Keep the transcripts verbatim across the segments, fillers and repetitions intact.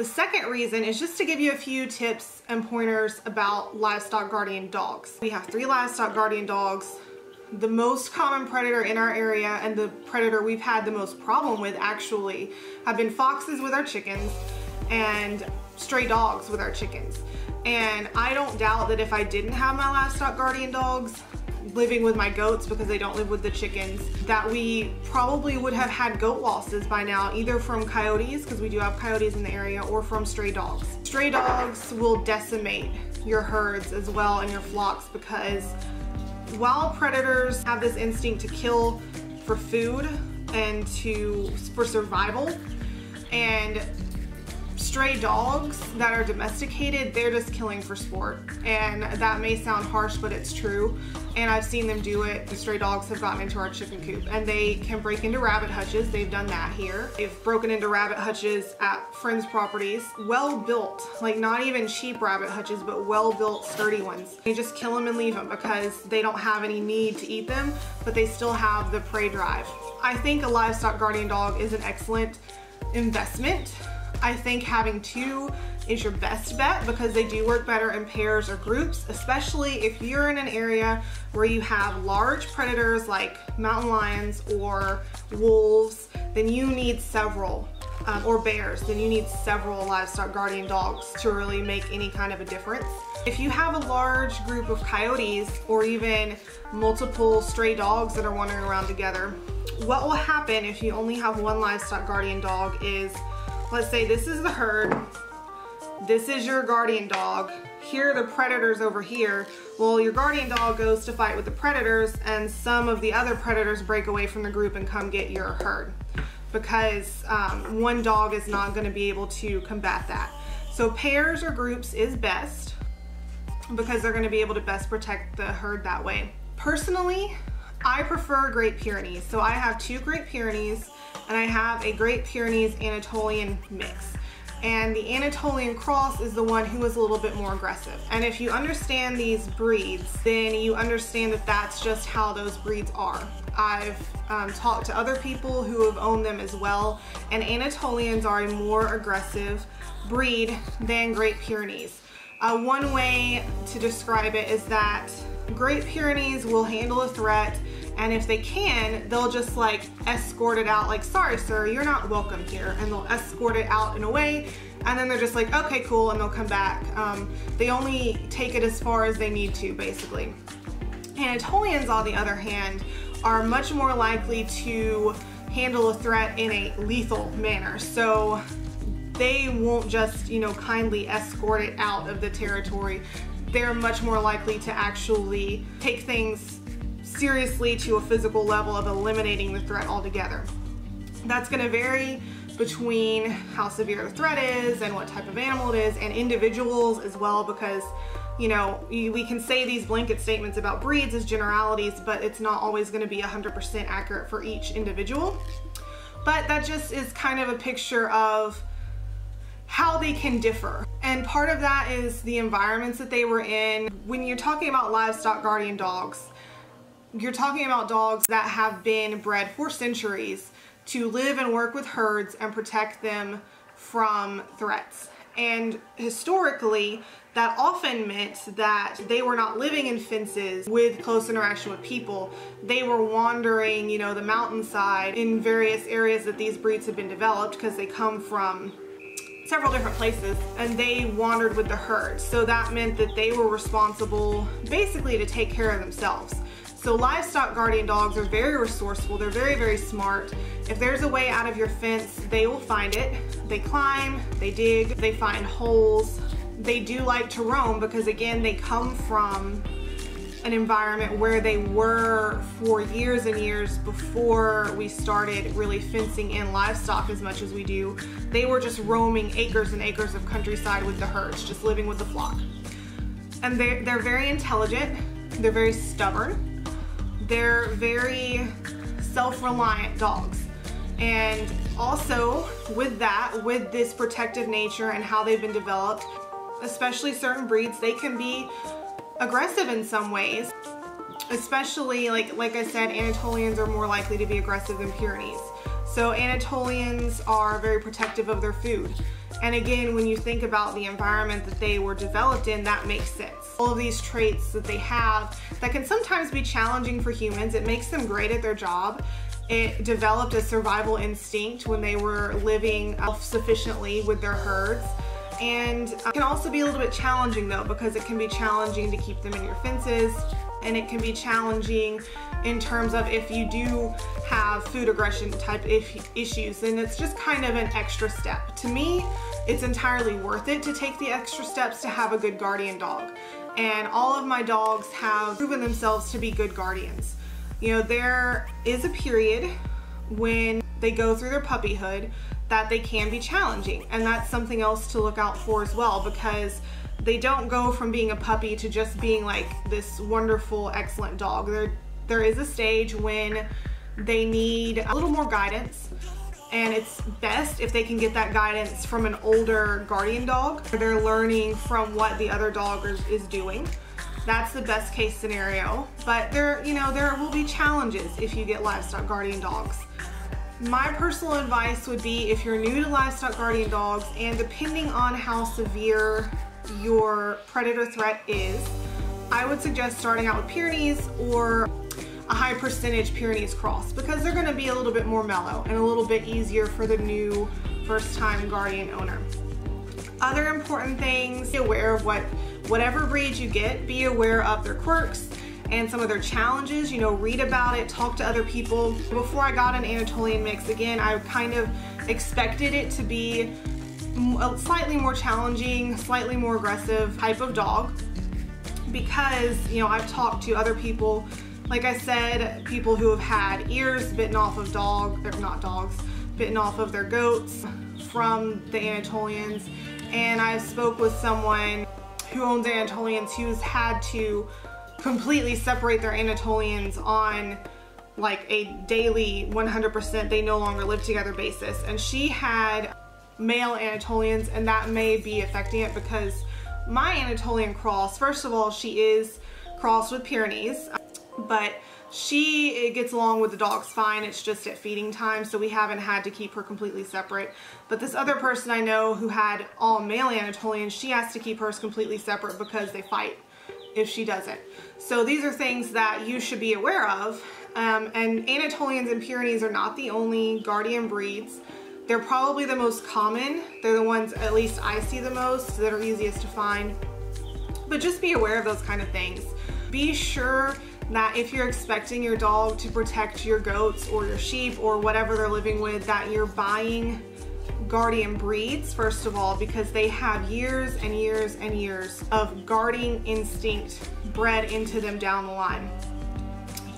The second reason is just to give you a few tips and pointers about livestock guardian dogs. We have three livestock guardian dogs. The most common predator in our area, and the predator we've had the most problem with actually, have been foxes with our chickens and stray dogs with our chickens. And I don't doubt that if I didn't have my livestock guardian dogs living with my goats, because they don't live with the chickens, that we probably would have had goat losses by now, either from coyotes, because we do have coyotes in the area, or from stray dogs. Stray dogs will decimate your herds as well and your flocks, because while predators have this instinct to kill for food and to for survival, and stray dogs that are domesticated, they're just killing for sport. And that may sound harsh, but it's true. And I've seen them do it. The stray dogs have gotten into our chicken coop, and they can break into rabbit hutches. They've done that here. They've broken into rabbit hutches at friends' properties. Well-built, like not even cheap rabbit hutches, but well-built, sturdy ones. You just kill them and leave them because they don't have any need to eat them, but they still have the prey drive. I think a livestock guardian dog is an excellent investment. I think having two is your best bet because they do work better in pairs or groups, especially if you're in an area where you have large predators like mountain lions or wolves, then you need several, um, or bears, then you need several livestock guardian dogs to really make any kind of a difference. If you have a large group of coyotes or even multiple stray dogs that are wandering around together, what will happen if you only have one livestock guardian dog is, let's say this is the herd, this is your guardian dog, here are the predators over here. Well, your guardian dog goes to fight with the predators and some of the other predators break away from the group and come get your herd because um, one dog is not going to be able to combat that. So pairs or groups is best because they're going to be able to best protect the herd that way. Personally, I prefer Great Pyrenees. So I have two Great Pyrenees and I have a Great Pyrenees Anatolian mix. And the Anatolian cross is the one who is a little bit more aggressive. And if you understand these breeds, then you understand that that's just how those breeds are. I've um, talked to other people who have owned them as well, and Anatolians are a more aggressive breed than Great Pyrenees. Uh, one way to describe it is that Great Pyrenees will handle a threat, and if they can, they'll just like escort it out, like, sorry sir, you're not welcome here, and they'll escort it out and away, and then they're just like, okay, cool, and they'll come back. Um, they only take it as far as they need to, basically. Anatolians, on the other hand, are much more likely to handle a threat in a lethal manner, so they won't just, you know, kindly escort it out of the territory. They're much more likely to actually take things seriously to a physical level of eliminating the threat altogether. That's going to vary between how severe the threat is and what type of animal it is and individuals as well, because, you know, we can say these blanket statements about breeds as generalities, but it's not always going to be one hundred percent accurate for each individual. But that just is kind of a picture of how they can differ. And part of that is the environments that they were in. When you're talking about livestock guardian dogs, you're talking about dogs that have been bred for centuries to live and work with herds and protect them from threats. And historically, that often meant that they were not living in fences with close interaction with people. They were wandering, you know, the mountainside in various areas that these breeds have been developed because they come from several different places, and they wandered with the herd. So that meant that they were responsible basically to take care of themselves. So livestock guardian dogs are very resourceful. They're very, very smart. If there's a way out of your fence, they will find it. They climb, they dig, they find holes. They do like to roam because, again, they come from an environment where they were for years and years before we started really fencing in livestock as much as we do. They were just roaming acres and acres of countryside with the herds, just living with the flock. And they're, they're very intelligent, they're very stubborn, they're very self-reliant dogs. And also with that, with this protective nature and how they've been developed, especially certain breeds, they can be aggressive in some ways, especially like like I said, Anatolians are more likely to be aggressive than Pyrenees. So Anatolians are very protective of their food. And again, when you think about the environment that they were developed in, that makes sense. All of these traits that they have that can sometimes be challenging for humans, it makes them great at their job. It developed a survival instinct when they were living self-sufficiently with their herds. And it can also be a little bit challenging though, because it can be challenging to keep them in your fences, and it can be challenging in terms of if you do have food aggression type issues, then it's just kind of an extra step. To me, it's entirely worth it to take the extra steps to have a good guardian dog. And all of my dogs have proven themselves to be good guardians. You know, there is a period when they go through their puppyhood that they can be challenging, and that's something else to look out for as well, because they don't go from being a puppy to just being like this wonderful, excellent dog. There, there is a stage when they need a little more guidance, and it's best if they can get that guidance from an older guardian dog. They're learning from what the other dog is, is doing. That's the best case scenario, but there, you know, there will be challenges if you get livestock guardian dogs. My personal advice would be, if you're new to livestock guardian dogs, and depending on how severe your predator threat is, I would suggest starting out with Pyrenees or a high percentage Pyrenees cross, because they're going to be a little bit more mellow and a little bit easier for the new first-time guardian owner. Other important things, be aware of what whatever breed you get, be aware of their quirks and some of their challenges. You know, read about it, talk to other people. Before I got an Anatolian mix, again, I kind of expected it to be a slightly more challenging, slightly more aggressive type of dog, because, you know, I've talked to other people, like I said, people who have had ears bitten off of dogs, or not dogs, bitten off of their goats from the Anatolians, and I spoke with someone who owns Anatolians who's had to completely separate their Anatolians on like a daily one hundred percent they no longer live together basis, and she had male Anatolians, and that may be affecting it, because my Anatolian cross, first of all, she is crossed with Pyrenees, but she it gets along with the dogs fine. It's just at feeding time, so we haven't had to keep her completely separate. But this other person I know who had all male Anatolians, she has to keep hers completely separate because they fight if she doesn't. So these are things that you should be aware of. Um, and Anatolians and Pyrenees are not the only guardian breeds. They're probably the most common. They're the ones, at least I see the most, that are easiest to find. But just be aware of those kind of things. Be sure that if you're expecting your dog to protect your goats or your sheep or whatever they're living with, that you're buying guardian breeds, first of all, because they have years and years and years of guardian instinct bred into them down the line.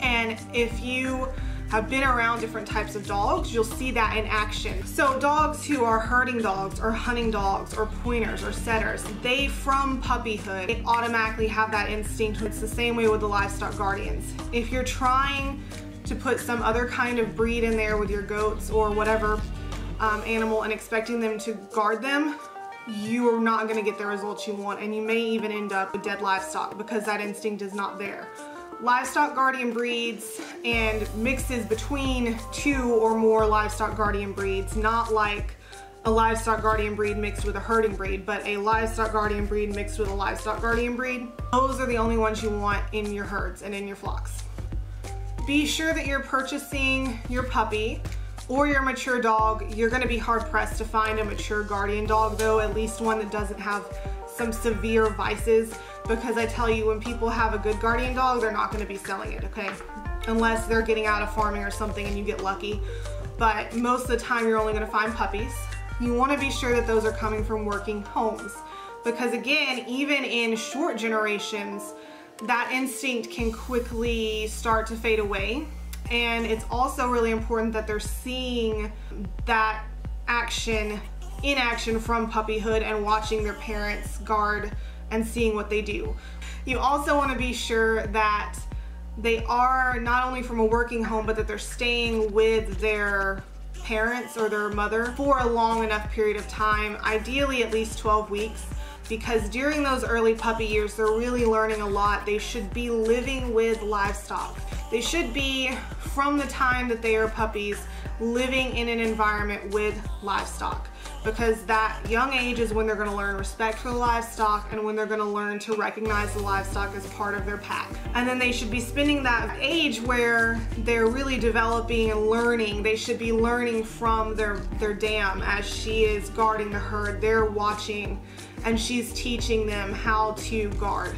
And if you have been around different types of dogs, you'll see that in action. So dogs who are herding dogs or hunting dogs or pointers or setters, they from puppyhood, they automatically have that instinct. It's the same way with the livestock guardians. If you're trying to put some other kind of breed in there with your goats or whatever Um, animal and expecting them to guard them, you are not going to get the results you want, and you may even end up with dead livestock because that instinct is not there. Livestock guardian breeds and mixes between two or more livestock guardian breeds, not like a livestock guardian breed mixed with a herding breed, but a livestock guardian breed mixed with a livestock guardian breed, those are the only ones you want in your herds and in your flocks. Be sure that you're purchasing your puppy or your mature dog. You're going to be hard-pressed to find a mature guardian dog, though, at least one that doesn't have some severe vices, because I tell you, when people have a good guardian dog, they're not going to be selling it, okay? Unless they're getting out of farming or something and you get lucky. But most of the time, you're only going to find puppies. You want to be sure that those are coming from working homes, because again, even in short generations, that instinct can quickly start to fade away. And it's also really important that they're seeing that action in action from puppyhood and watching their parents guard and seeing what they do. You also want to be sure that they are not only from a working home, but that they're staying with their parents or their mother for a long enough period of time, ideally at least twelve weeks, because during those early puppy years, they're really learning a lot. They should be living with livestock. They should be, from the time that they are puppies, living in an environment with livestock, because that young age is when they're going to learn respect for the livestock and when they're going to learn to recognize the livestock as part of their pack. And then they should be spending that age where they're really developing and learning. They should be learning from their, their dam as she is guarding the herd. They're watching and she's teaching them how to guard.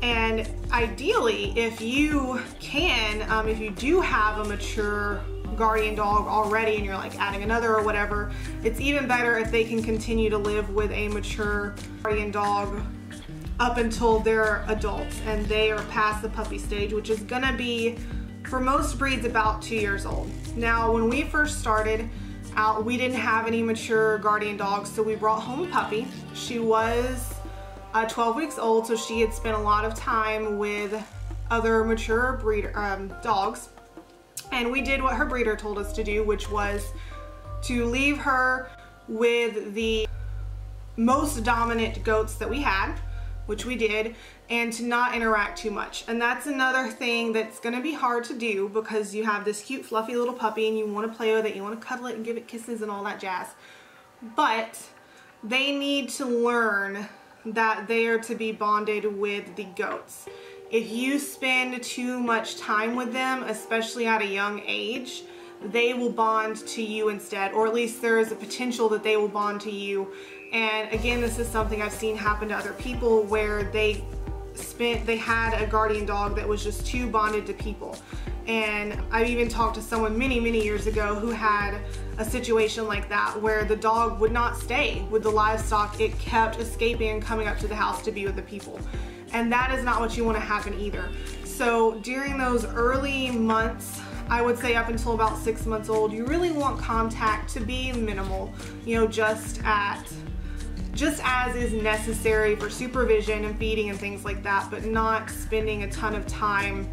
And ideally, if you can, um, if you do have a mature guardian dog already and you're like adding another or whatever, it's even better if they can continue to live with a mature guardian dog up until they're adults and they are past the puppy stage, which is gonna be, for most breeds, about two years old. Now, when we first started out, we didn't have any mature guardian dogs, so we brought home a puppy. She was uh, twelve weeks old, so she had spent a lot of time with other mature breeder um, dogs. And we did what her breeder told us to do, which was to leave her with the most dominant goats that we had, which we did, and to not interact too much. And that's another thing that's going to be hard to do, because you have this cute fluffy little puppy and you want to play with it, you want to cuddle it and give it kisses and all that jazz. But they need to learn that they are to be bonded with the goats. If you spend too much time with them, especially at a young age, they will bond to you instead, or at least there is a potential that they will bond to you. And again, this is something I've seen happen to other people, where they spent, they had a guardian dog that was just too bonded to people. And I've even talked to someone many, many years ago who had a situation like that, where the dog would not stay with the livestock. It kept escaping and coming up to the house to be with the people. And that is not what you want to happen either. So during those early months, I would say up until about six months old, you really want contact to be minimal, you know, just at, just as is necessary for supervision and feeding and things like that, but not spending a ton of time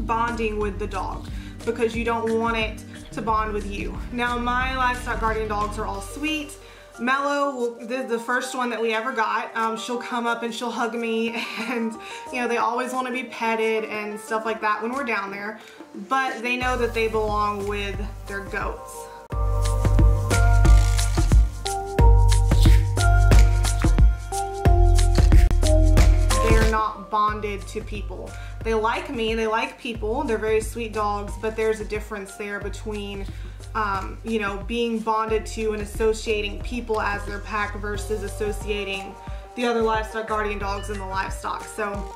bonding with the dog, because you don't want it to bond with you. Now, my livestock guardian dogs are all sweet. Mellow, the first one that we ever got, um, she'll come up and she'll hug me, and you know, they always want to be petted and stuff like that when we're down there, but they know that they belong with their goats. They're not bonded to people. They like me, they like people, they're very sweet dogs, but there's a difference there between Um, you know, being bonded to and associating people as their pack versus associating the other livestock guardian dogs and the livestock. So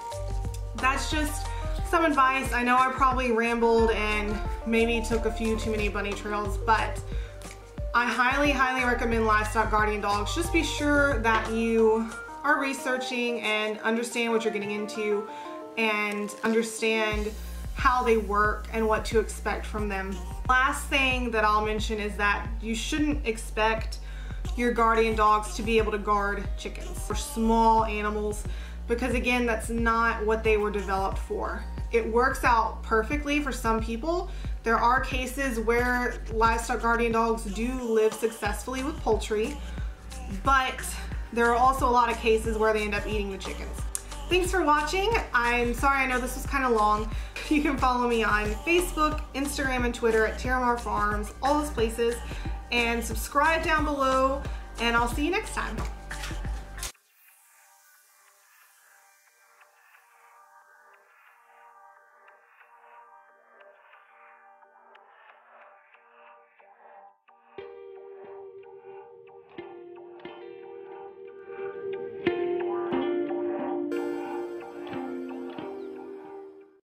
that's just some advice. I know I probably rambled and maybe took a few too many bunny trails, but I highly, highly recommend livestock guardian dogs. Just be sure that you are researching and understand what you're getting into and understand how they work and what to expect from them. Last thing that I'll mention is that you shouldn't expect your guardian dogs to be able to guard chickens or small animals, because again, that's not what they were developed for. It works out perfectly for some people. There are cases where livestock guardian dogs do live successfully with poultry, but there are also a lot of cases where they end up eating the chickens. Thanks for watching. I'm sorry, I know this was kind of long. You can follow me on Facebook, Instagram, and Twitter at Tiramar Farms, all those places. And subscribe down below, and I'll see you next time.